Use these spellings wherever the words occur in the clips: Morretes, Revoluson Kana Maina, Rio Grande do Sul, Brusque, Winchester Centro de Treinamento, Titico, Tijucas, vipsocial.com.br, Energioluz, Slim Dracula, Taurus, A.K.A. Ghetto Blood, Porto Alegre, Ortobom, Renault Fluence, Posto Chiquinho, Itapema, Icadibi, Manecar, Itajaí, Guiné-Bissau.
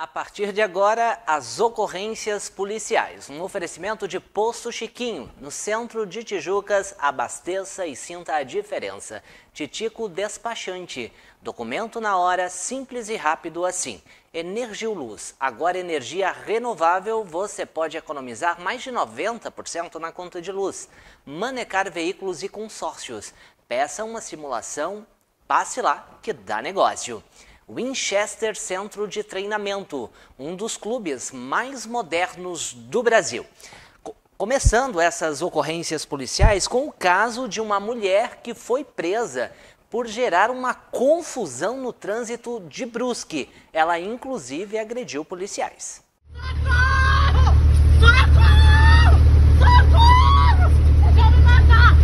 A partir de agora, as ocorrências policiais. Um oferecimento de Posto Chiquinho, no centro de Tijucas. Abasteça e sinta a diferença. Titico despachante. Documento na hora, simples e rápido assim. Energioluz, agora energia renovável, você pode economizar mais de 90% na conta de luz. Manecar veículos e consórcios. Peça uma simulação, passe lá que dá negócio. Winchester Centro de Treinamento, um dos clubes mais modernos do Brasil. Começando essas ocorrências policiais com o caso de uma mulher que foi presa por gerar uma confusão no trânsito de Brusque. Ela, inclusive, agrediu policiais. Socorro! Socorro! Socorro! Eu quero me matar!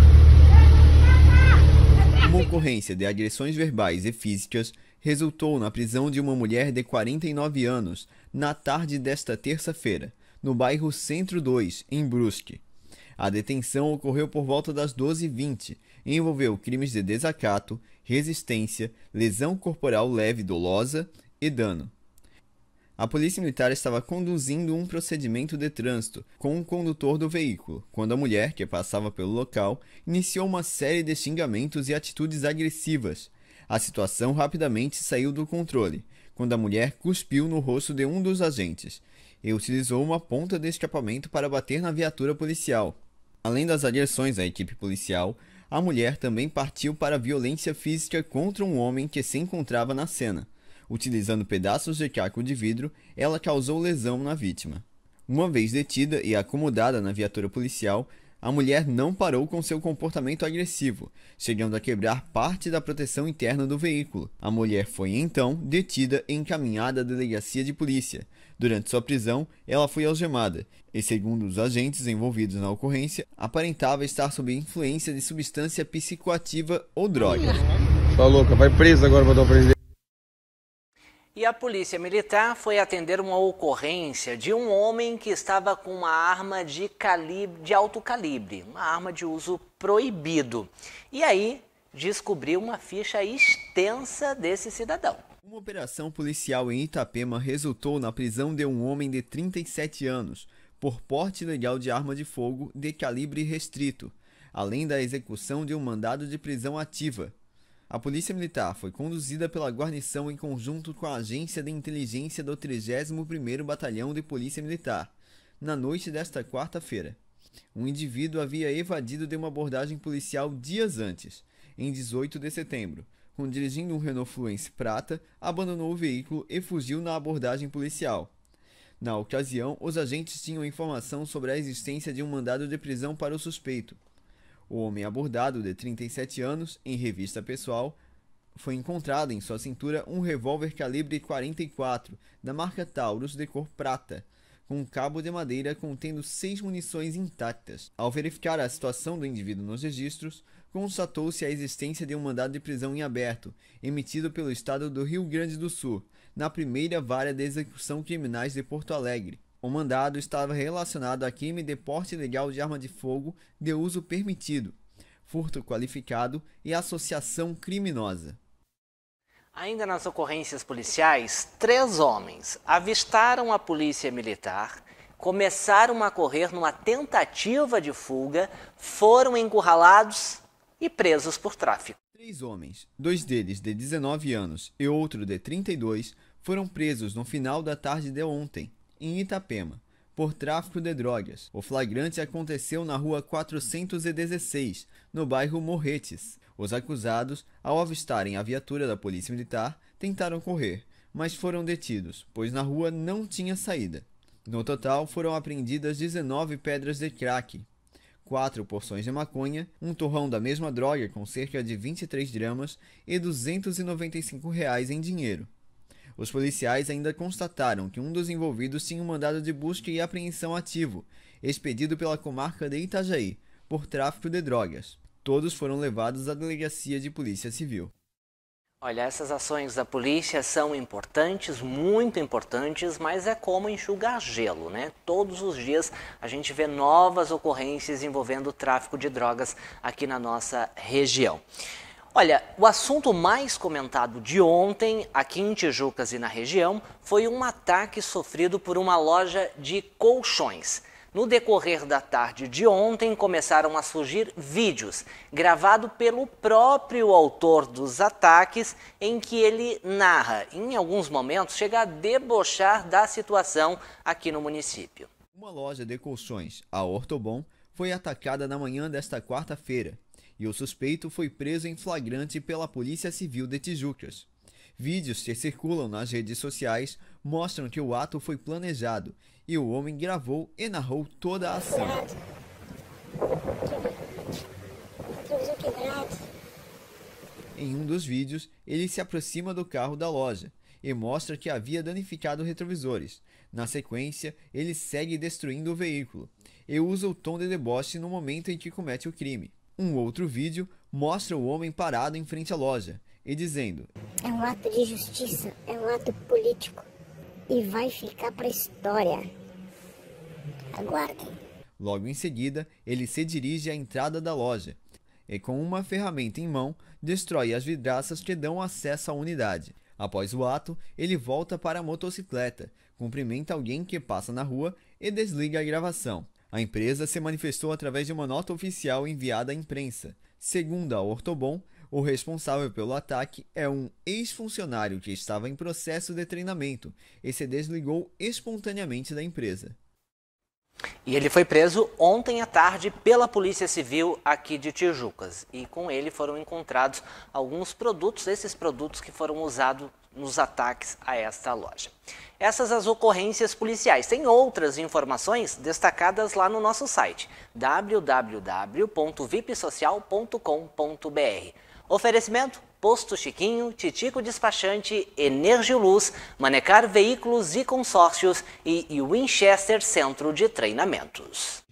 Uma ocorrência de agressões verbais e físicas resultou na prisão de uma mulher de 49 anos na tarde desta terça-feira, no bairro Centro 2, em Brusque. A detenção ocorreu por volta das 12h20 e envolveu crimes de desacato, resistência, lesão corporal leve dolosa e dano. A polícia militar estava conduzindo um procedimento de trânsito com o condutor do veículo, quando a mulher, que passava pelo local, iniciou uma série de xingamentos e atitudes agressivas. A situação rapidamente saiu do controle, quando a mulher cuspiu no rosto de um dos agentes e utilizou uma ponta de escapamento para bater na viatura policial. Além das agressões à equipe policial, a mulher também partiu para a violência física contra um homem que se encontrava na cena. Utilizando pedaços de caco de vidro, ela causou lesão na vítima. Uma vez detida e acomodada na viatura policial, a mulher não parou com seu comportamento agressivo, chegando a quebrar parte da proteção interna do veículo. A mulher foi então detida e encaminhada à delegacia de polícia. Durante sua prisão, ela foi algemada e, segundo os agentes envolvidos na ocorrência, aparentava estar sob influência de substância psicoativa ou droga. Tá louca, vai presa agora pra dar o presente. E a polícia militar foi atender uma ocorrência de um homem que estava com uma arma de alto calibre, uma arma de uso proibido. E aí descobriu uma ficha extensa desse cidadão. Uma operação policial em Itapema resultou na prisão de um homem de 37 anos por porte ilegal de arma de fogo de calibre restrito, além da execução de um mandado de prisão ativa. A polícia militar foi conduzida pela guarnição em conjunto com a agência de inteligência do 31º Batalhão de Polícia Militar, na noite desta quarta-feira. Um indivíduo havia evadido de uma abordagem policial dias antes, em 18 de setembro, quando, dirigindo um Renault Fluence prata, abandonou o veículo e fugiu na abordagem policial. Na ocasião, os agentes tinham informação sobre a existência de um mandado de prisão para o suspeito. O homem abordado, de 37 anos, em revista pessoal, foi encontrado em sua cintura um revólver calibre 44, da marca Taurus de cor prata, com um cabo de madeira contendo 6 munições intactas. Ao verificar a situação do indivíduo nos registros, constatou-se a existência de um mandado de prisão em aberto, emitido pelo estado do Rio Grande do Sul, na primeira vara de execução criminais de Porto Alegre. O mandado estava relacionado a crime de porte ilegal de arma de fogo de uso permitido, furto qualificado e associação criminosa. Ainda nas ocorrências policiais, 3 homens avistaram a polícia militar, começaram a correr numa tentativa de fuga, foram encurralados e presos por tráfico. 3 homens, 2 deles de 19 anos e outro de 32, foram presos no final da tarde de ontem, em Itapema, por tráfico de drogas. O flagrante aconteceu na rua 416, no bairro Morretes. Os acusados, ao avistarem a viatura da polícia militar, tentaram correr, mas foram detidos, pois na rua não tinha saída. No total, foram apreendidas 19 pedras de crack, 4 porções de maconha, um torrão da mesma droga com cerca de 23 gramas e R$ 295 em dinheiro. Os policiais ainda constataram que um dos envolvidos tinha um mandado de busca e apreensão ativo, expedido pela comarca de Itajaí, por tráfico de drogas. Todos foram levados à delegacia de polícia civil. Olha, essas ações da polícia são importantes, muito importantes, mas é como enxugar gelo, né? Todos os dias a gente vê novas ocorrências envolvendo o tráfico de drogas aqui na nossa região. Olha, o assunto mais comentado de ontem, aqui em Tijucas e na região, foi um ataque sofrido por uma loja de colchões. No decorrer da tarde de ontem, começaram a surgir vídeos gravados pelo próprio autor dos ataques, em que ele narra, em alguns momentos, chega a debochar da situação aqui no município. Uma loja de colchões, a Ortobom, foi atacada na manhã desta quarta-feira. E o suspeito foi preso em flagrante pela Polícia Civil de Tijucas. Vídeos que circulam nas redes sociais mostram que o ato foi planejado e o homem gravou e narrou toda a ação. Em um dos vídeos, ele se aproxima do carro da loja e mostra que havia danificado retrovisores. Na sequência, ele segue destruindo o veículo e usa o tom de deboche no momento em que comete o crime. Um outro vídeo mostra o homem parado em frente à loja e dizendo: "É um ato de justiça, é um ato político e vai ficar para a história. Aguardem." Logo em seguida, ele se dirige à entrada da loja e com uma ferramenta em mão, destrói as vidraças que dão acesso à unidade. Após o ato, ele volta para a motocicleta, cumprimenta alguém que passa na rua e desliga a gravação. A empresa se manifestou através de uma nota oficial enviada à imprensa. Segundo a Ortobom, o responsável pelo ataque é um ex-funcionário que estava em processo de treinamento e se desligou espontaneamente da empresa. E ele foi preso ontem à tarde pela Polícia Civil aqui de Tijucas. E com ele foram encontrados alguns produtos, esses produtos que foram usados nos ataques a esta loja. Essas as ocorrências policiais. Tem outras informações destacadas lá no nosso site, www.vipsocial.com.br. Oferecimento: Posto Chiquinho, Titico Despachante, Energioluz, Manecar Veículos e Consórcios e Winchester Centro de Treinamentos.